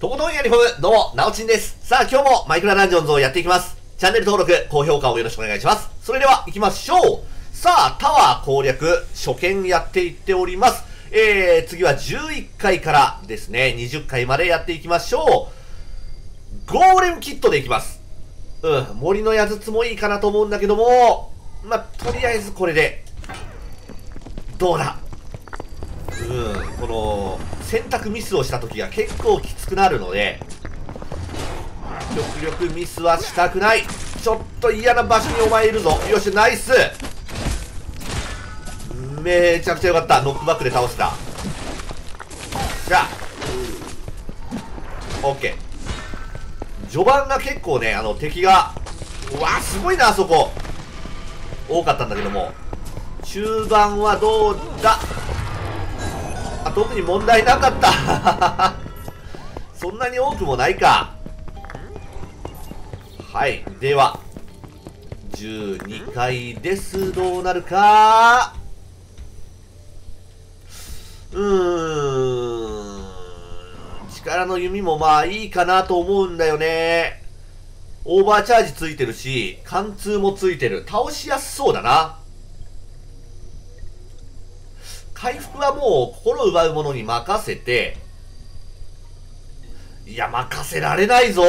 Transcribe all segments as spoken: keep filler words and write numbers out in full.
とことんやりほむ、どうも、なおちんです。さあ、今日もマイクラダンジョンズをやっていきます。チャンネル登録、高評価をよろしくお願いします。それでは、行きましょう。さあ、タワー攻略、初見やっていっております。えー、次はじゅういっかいからですね、にじゅっかいまでやっていきましょう。ゴーレムキットでいきます。うん、森の矢筒もいいかなと思うんだけども、まあ、とりあえずこれで、どうだ。うん、この、選択ミスをした時が結構きつくなるので、極力ミスはしたくない。ちょっと嫌な場所にお前いるぞ。よし、ナイス。めちゃくちゃよかった。ノックバックで倒せた。じゃあ、オッケー。序盤が結構ね、あの敵が、うわ、すごいな、あそこ。多かったんだけども、中盤はどうだ。あ、特に問題なかった。そんなに多くもないか。はい。では、じゅうにかいです。どうなるか。うーん。力の弓もまあいいかなと思うんだよね。オーバーチャージついてるし、貫通もついてる。倒しやすそうだな。回復はもう心奪うものに任せて、いや、任せられないぞ。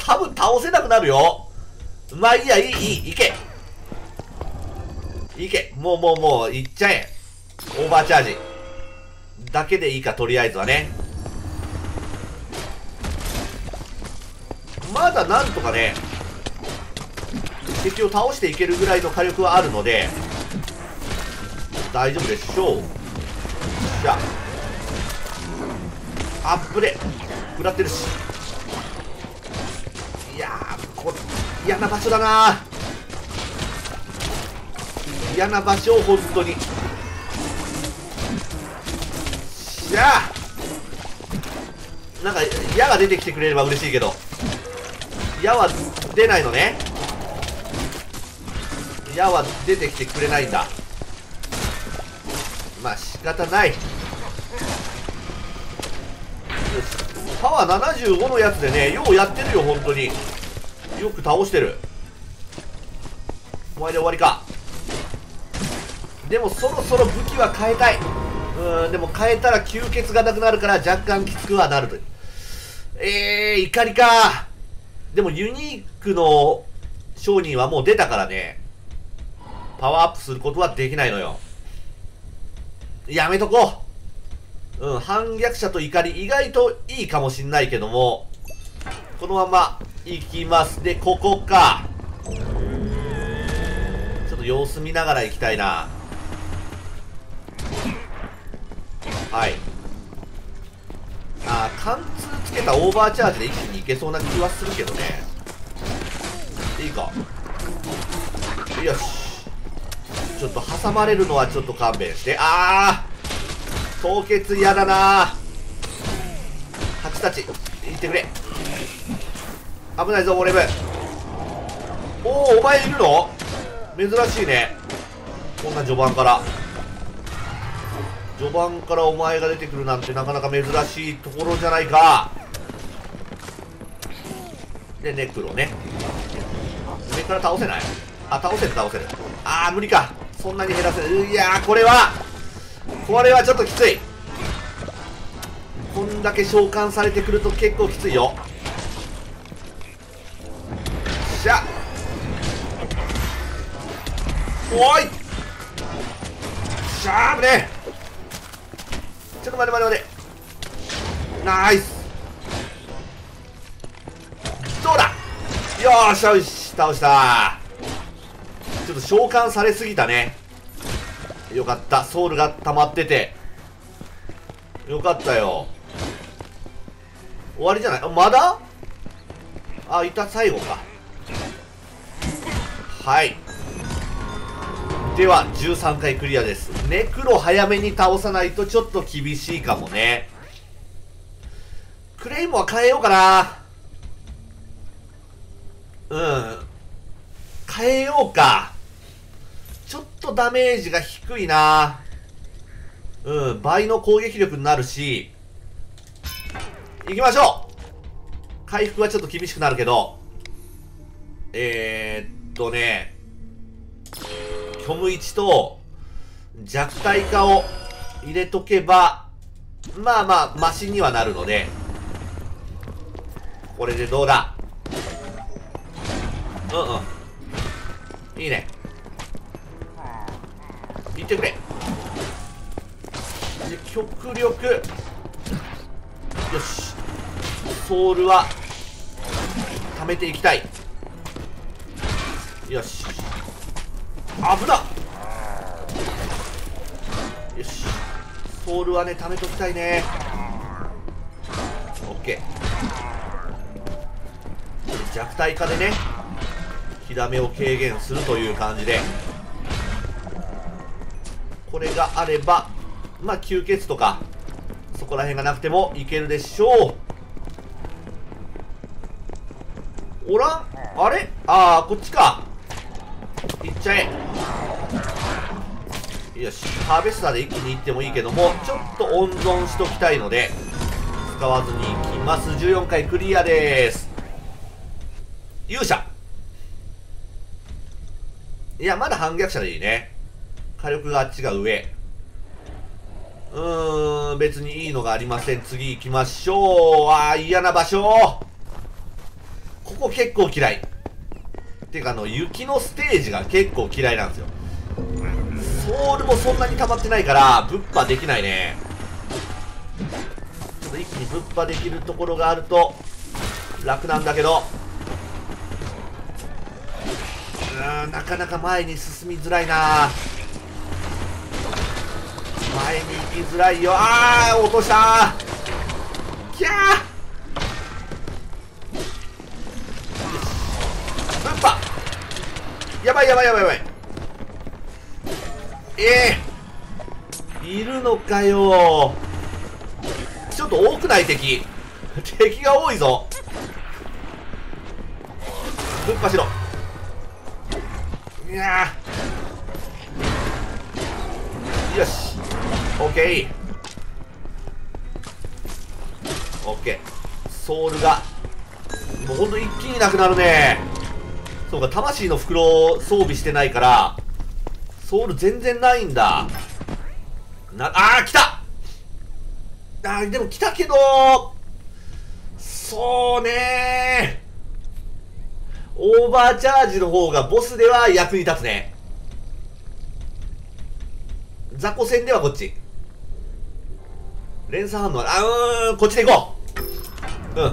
多分倒せなくなるよ。まあいいや、いい、いい、いけ。いけ。もうもうもう、いっちゃえ。オーバーチャージ。だけでいいか、とりあえずはね。まだなんとかね、敵を倒していけるぐらいの火力はあるので、大丈夫でしょう。じゃあアップで食らってるし、いやー、こ嫌な場所だな。嫌な場所を本当に。じゃあなんか矢が出てきてくれれば嬉しいけど、矢は出ないのね。矢は出てきてくれないんだ。まあ仕方ない。パワーななじゅうごのやつでね、ようやってるよ、本当に。よく倒してる。これで終わりか。でもそろそろ武器は変えたい。うーん、でも変えたら吸血がなくなるから若干きつくはなるという。えー、怒りか。でもユニークの商人はもう出たからね、パワーアップすることはできないのよ。やめとこう。うん、反逆者と怒り、意外といいかもしんないけども、このまま行きます。で、ここか。ちょっと様子見ながら行きたいな。はい。あー、貫通つけたオーバーチャージで一気に行けそうな気はするけどね。いいか。よし。ちょっと挟まれるのはちょっと勘弁して。あー、凍結嫌だな。蜂たち行ってくれ。危ないぞ、ゴーレム。おお、お前いるの珍しいね。こんな序盤から序盤からお前が出てくるなんてなかなか珍しいところじゃないか。で、ネクロね、上から倒せない。あ、倒せる倒せる。あー、無理か。そんなに減らせる。いやー、これはこれはちょっときつい。こんだけ召喚されてくると結構きついよ。よっしゃ、おい、よっしゃー、危ねえ。ちょっと待て待て待て。ナイス。どうだ。よーし、よし、倒した。ちょっと召喚されすぎたね。よかった、ソウルが溜まっててよかったよ。終わりじゃない、まだ。あ、いた、最後か。はい。ではじゅうさんかいクリアです。ネクロ早めに倒さないとちょっと厳しいかもね。クレイムは変えようかな。うん、変えようか。ちょっとダメージが低いな。うん、倍の攻撃力になるし、行きましょう。回復はちょっと厳しくなるけど、えー、っとね、虚無いちと弱体化を入れとけば、まあまあ、マシにはなるので、これでどうだ？うんうん。いいね。行ってくれ。で、極力、よし。ソウルは、溜めていきたい。よし。危なっ！よし。ソウルはね、溜めときたいね。オッケー。弱体化でね、火ダメを軽減するという感じで。これがあれば、まあ、吸血とか、そこら辺がなくてもいけるでしょう。おらん？あれ？ああ、こっちか。いっちゃえ。よし。ハーベスターで一気にいってもいいけども、ちょっと温存しときたいので、使わずにいきます。じゅうよんかいクリアです。勇者。いや、まだ反逆者でいいね。火力があっちが上。うーん、別にいいのがありません。次行きましょう。ああ、嫌な場所。ここ結構嫌い。てか、あの、雪のステージが結構嫌いなんですよ。ソウルもそんなに溜まってないから、ぶっ破できないね。ちょっと一気にぶっ破できるところがあると、楽なんだけど。うーん、なかなか前に進みづらいな。前に行きづらいよ。あー、落としたー。キャー。やばいやばいやばいやばい。ええー、いるのかよ。ちょっと多くない敵。敵が多いぞ。ぶっぱしろ。いやー。よし。オッケー。オッケー。ソウルが、もうほんと一気になくなるね。そうか、魂の袋を装備してないから、ソウル全然ないんだ。な、あー、来た！あー、でも来たけど、そうねー。オーバーチャージの方がボスでは役に立つね。雑魚戦ではこっち。連鎖反応は、あ、うーん、こっちで行こう。うん。や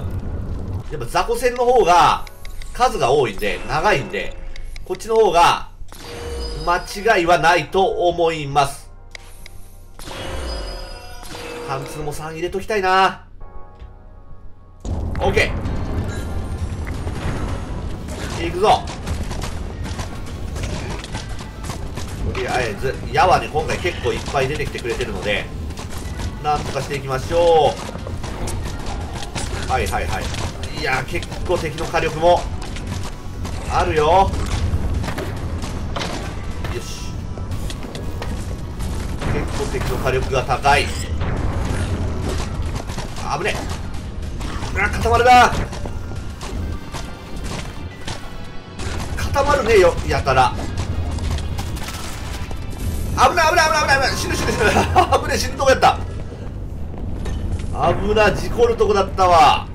っぱ雑魚戦の方が、数が多いんで、長いんで、こっちの方が、間違いはないと思います。貫通もさん入れときたいな。OK。いくぞ。とりあえず、矢はね、今回結構いっぱい出てきてくれてるので、なんとかしていきましょう。はいはいはい。いや、結構敵の火力も、あるよ。よし。結構敵の火力が高い。あぶね。あ、固まるな。固まるねよ、やたら。危ない危ない危ない危ない。死ぬ死ぬ死ぬ。危ね、死ぬとこやった。危ない、事故るとこだったわ。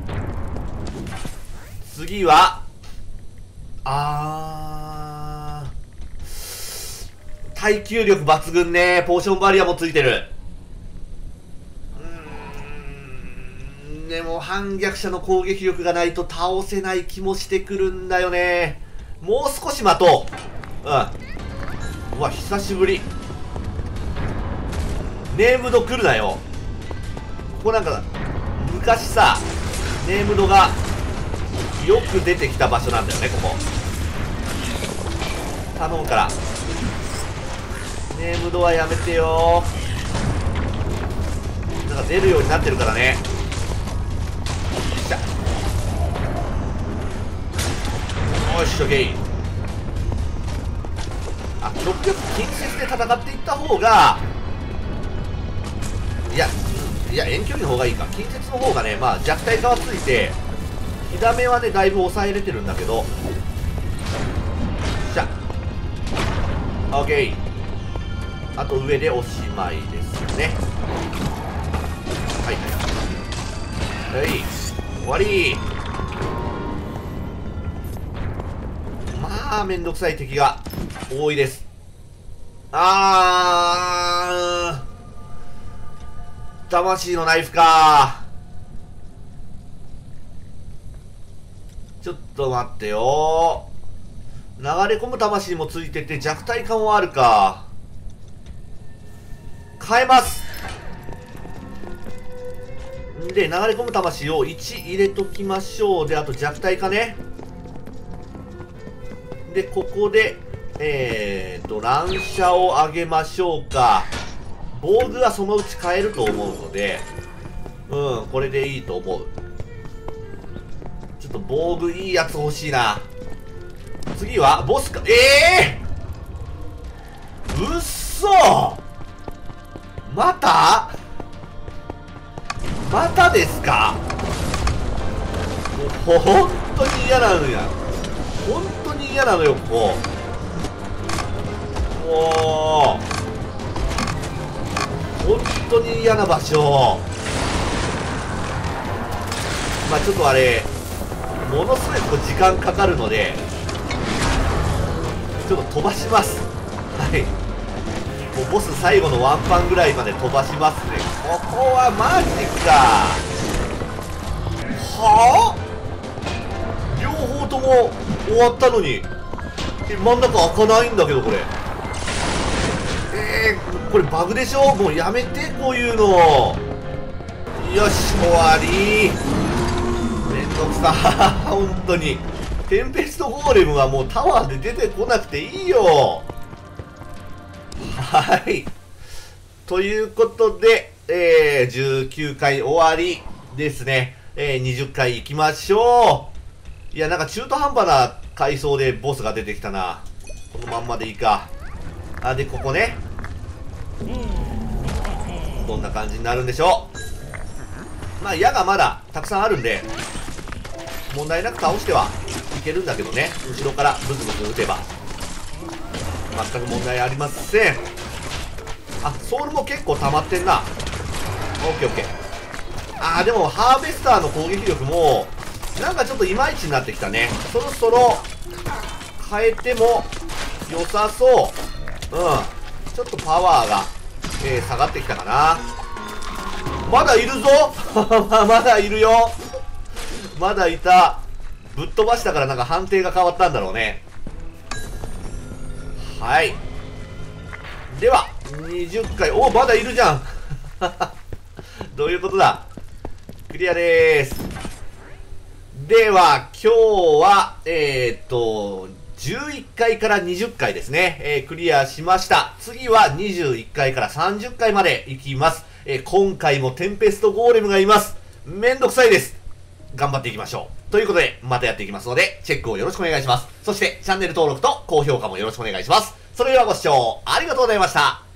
次は、あー、耐久力抜群ね。ポーションバリアもついてる。うーん、でも反逆者の攻撃力がないと倒せない気もしてくるんだよね。もう少し待とう。うん。うわ、久しぶり。ネームド来るなよ。ここなんか、昔さ、ネームドがよく出てきた場所なんだよね、ここ。頼むからネームドはやめてよ。なんか出るようになってるからね。よし、オッケー。あ、極力近接で戦っていった方が、いやいや、遠距離の方がいいか。近接の方がね、まあ弱体化はついて火ダメはねだいぶ抑えれてるんだけど、しゃオッケー、あと上でおしまいですね。はいはいはい、終わり。まあめんどくさい敵が多いです。あー、魂のナイフか。ちょっと待ってよ、流れ込む魂もついてて弱体感はあるか。変えます。で、流れ込む魂をいち入れときましょう。で、あと弱体化ね。で、ここでえーと乱射を上げましょうか。防具はそのうち変えると思うので、うん、これでいいと思う。ちょっと防具いいやつ欲しいな。次はボスか。ええー、うっそ、またまたですか。もうほんとに嫌なのや、ほんとに嫌なのよ、ここ。もうほんとに嫌な場所。まあちょっとあれものすごい時間かかるので、ちょっと飛ばします。はい、ボス最後のワンパンぐらいまで飛ばしますね。ここはマジか。はぁ、両方とも終わったのに、え、真ん中開かないんだけど、これ。えー、これバグでしょ。もうやめて、こういうの。よし、終わり。めんどくさー、ほんとに。テンペストゴーレムはもうタワーで出てこなくていいよ。はい。ということで、えー、じゅうきゅうかい終わりですね。えー、にじゅっかい行きましょう。いや、なんか中途半端な階層でボスが出てきたな。このまんまでいいか。あ、で、ここね。どんな感じになるんでしょう。まあ、矢がまだたくさんあるんで、問題なく倒してはいけるんだけどね。後ろからブツブツ打てば。全く問題ありません。あ、ソウルも結構溜まってんな。オッケーオッケー。あー、でもハーベスターの攻撃力もなんかちょっといまいちになってきたね。そろそろ変えても良さそう。うん、ちょっとパワーが、えー、下がってきたかな。まだいるぞまだいるよまだいた。ぶっ飛ばしたからなんか判定が変わったんだろうね。はい。では、にじゅっかい。お、まだいるじゃんどういうことだ。クリアでーす。では、今日は、えー、っと、じゅういっかいからにじゅっかいですね。えー、クリアしました。次はにじゅういっかいからさんじゅっかいまでいきます。えー、今回もテンペストゴーレムがいます。めんどくさいです。頑張っていきましょう。ということで、またやっていきますので、チェックをよろしくお願いします。そして、チャンネル登録と高評価もよろしくお願いします。それではご視聴ありがとうございました。